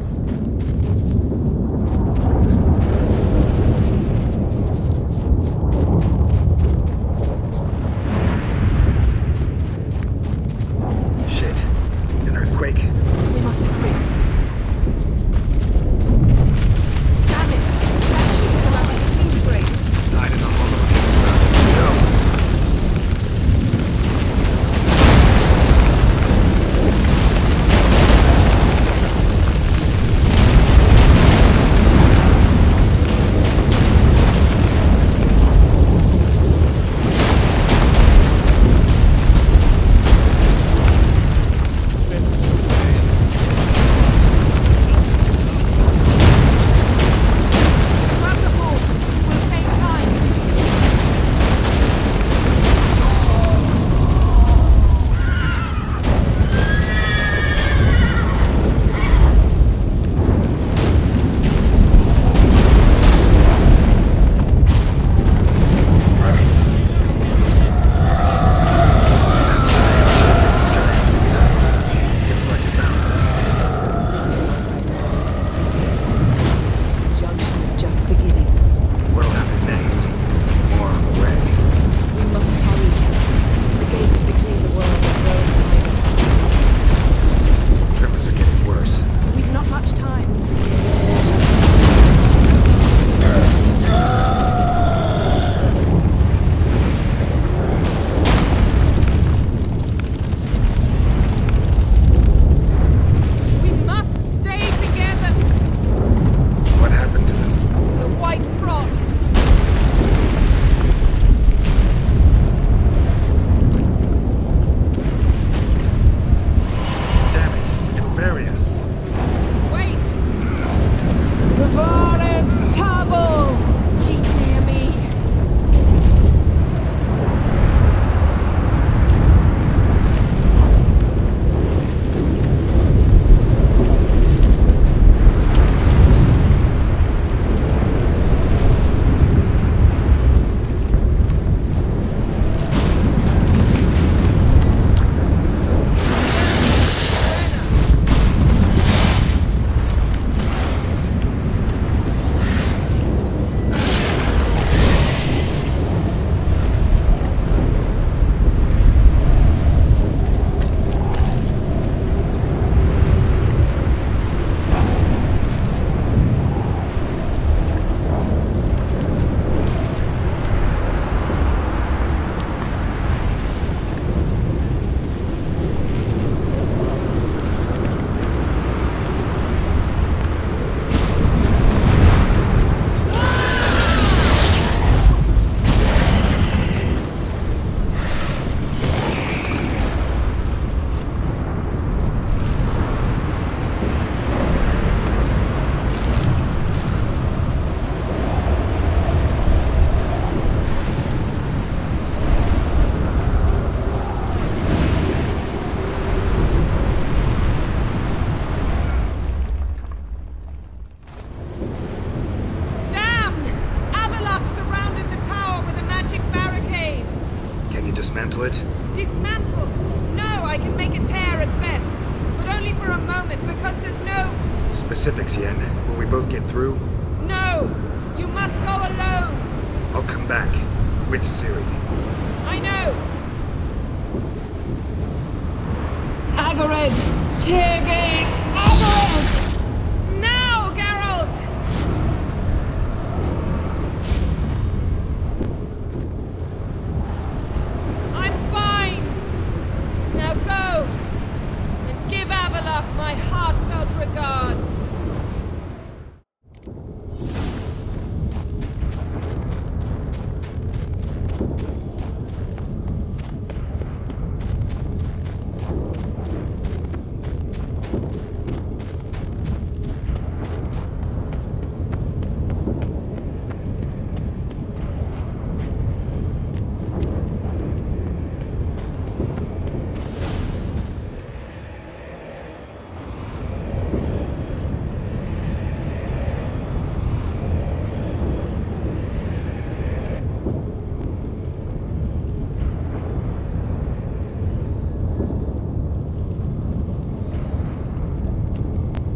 perhaps.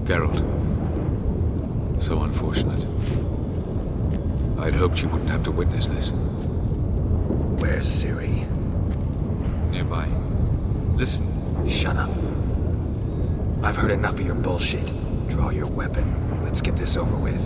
Geralt, So unfortunate. I'd hoped you wouldn't have to witness this. Where's Ciri? Nearby. Listen. Shut up. I've heard enough of your bullshit. Draw your weapon. Let's get this over with.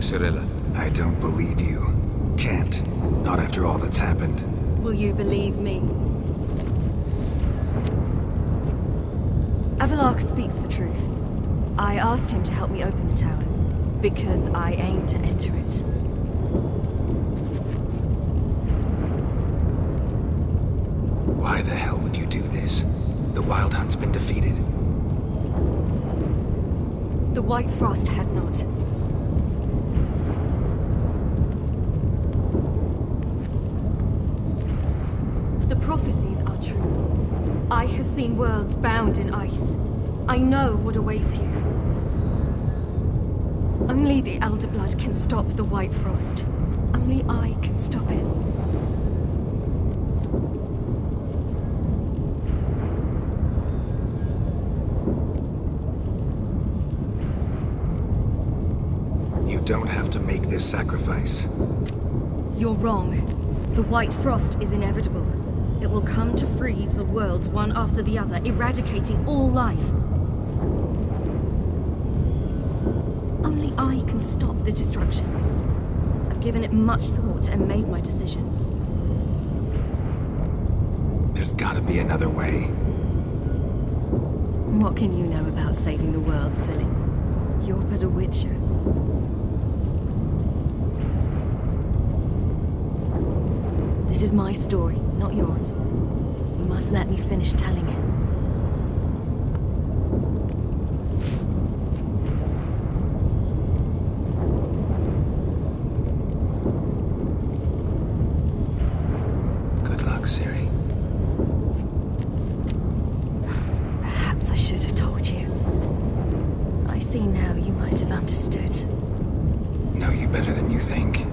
Cirilla. I don't believe you. Can't. Not after all that's happened. Will you believe me? Avalarca speaks the truth. I asked him to help me open the tower, because I aim to enter it. Why the hell would you do this? The Wild Hunt's been defeated. The White Frost has not. Prophecies are true. I have seen worlds bound in ice. I know what awaits you. Only the Elder Blood can stop the White Frost. Only I can stop it. You don't have to make this sacrifice. You're wrong. The White Frost is inevitable. It will come to freeze the worlds one after the other, eradicating all life. Only I can stop the destruction. I've given it much thought and made my decision. There's gotta be another way. What can you know about saving the world, silly? You're but a witcher. This is my story, not yours. You must let me finish telling it. Good luck, Ciri. Perhaps I should have told you. I see now you might have understood. Know you better than you think.